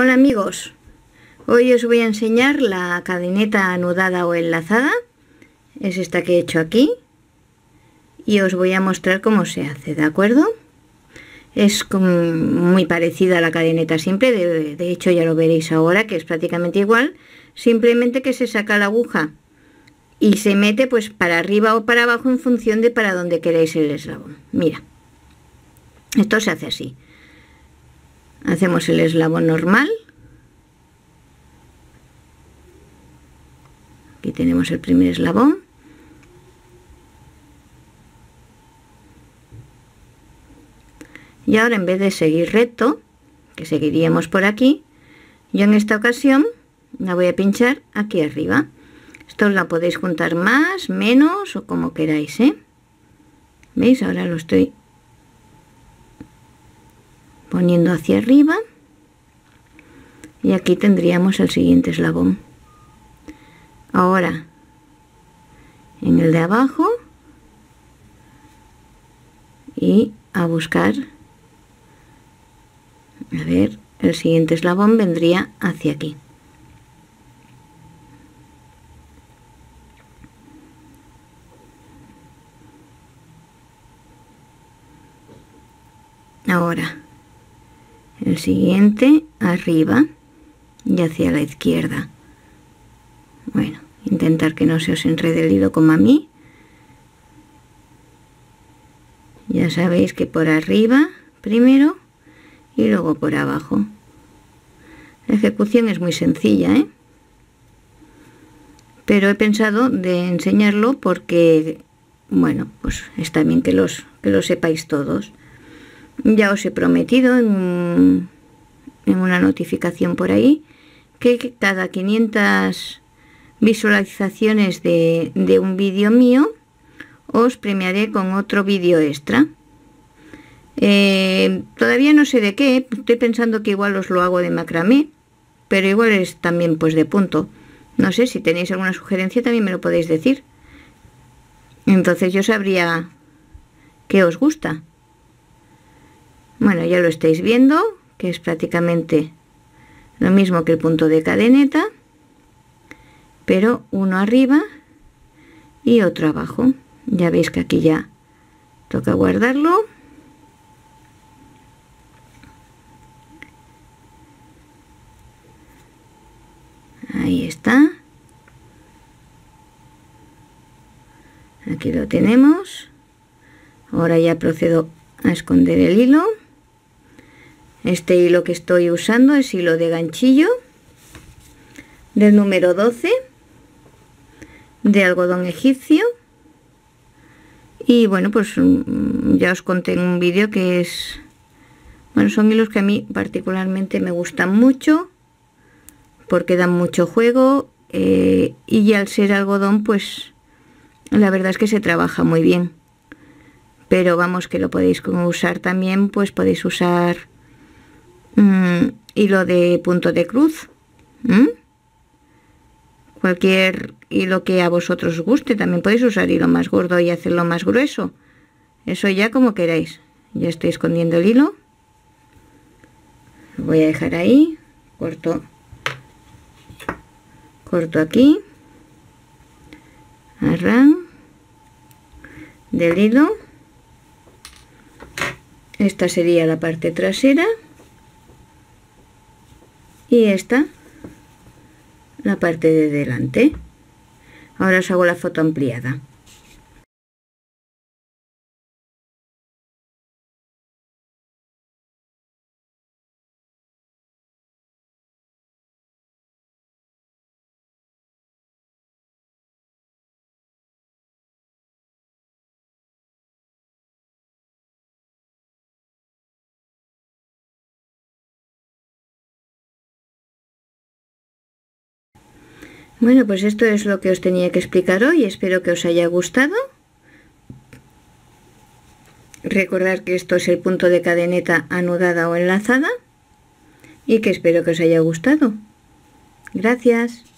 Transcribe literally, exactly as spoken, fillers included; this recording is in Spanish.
Hola amigos, hoy os voy a enseñar la cadeneta anudada o enlazada, es esta que he hecho aquí, y os voy a mostrar cómo se hace, ¿de acuerdo? Es muy parecida a la cadeneta simple, de, de hecho ya lo veréis ahora que es prácticamente igual, simplemente que se saca la aguja y se mete pues para arriba o para abajo en función de para donde queréis el eslabón. Mira, esto se hace así. Hacemos el eslabón normal, aquí tenemos el primer eslabón, y ahora en vez de seguir recto, que seguiríamos por aquí, yo en esta ocasión la voy a pinchar aquí arriba. Esto os la podéis juntar más, menos o como queráis, ¿eh? ¿Veis? Ahora lo estoy poniendo hacia arriba y aquí tendríamos el siguiente eslabón. Ahora en el de abajo y a buscar, a ver, el siguiente eslabón vendría hacia aquí. Ahora el siguiente arriba y hacia la izquierda. Bueno, intentar que no se os enrede el hilo como a mí. Ya sabéis que por arriba primero y luego por abajo. La ejecución es muy sencilla, ¿eh? Pero he pensado de enseñarlo porque, bueno, pues está bien que los, que lo sepáis todos. Ya os he prometido en, en una notificación por ahí que cada quinientas visualizaciones de, de un vídeo mío os premiaré con otro vídeo extra. Eh, todavía no sé de qué, estoy pensando que igual os lo hago de macramé, pero igual es también pues de punto. No sé, si tenéis alguna sugerencia también me lo podéis decir. Entonces yo sabría qué os gusta. Bueno, ya lo estáis viendo, que es prácticamente lo mismo que el punto de cadeneta, pero uno arriba y otro abajo. Ya veis que aquí ya toca guardarlo. Ahí está. Aquí lo tenemos. Ahora ya procedo a esconder el hilo. Este hilo que estoy usando es hilo de ganchillo del número doce de algodón egipcio y bueno, pues ya os conté en un vídeo que es, bueno, son hilos que a mí particularmente me gustan mucho porque dan mucho juego eh, y al ser algodón pues la verdad es que se trabaja muy bien, pero vamos, que lo podéis usar también, pues podéis usar Mm, hilo de punto de cruz, ¿Mm? cualquier hilo que a vosotros os guste. También podéis usar hilo más gordo y hacerlo más grueso, eso ya como queráis. Ya estoy escondiendo el hilo, lo voy a dejar ahí, corto corto aquí, arran del hilo. Esta sería la parte trasera y esta la parte de delante. Ahora os hago la foto ampliada. Bueno, pues esto es lo que os tenía que explicar hoy, espero que os haya gustado. Recordad que esto es el punto de cadeneta anudada o enlazada y que espero que os haya gustado. Gracias.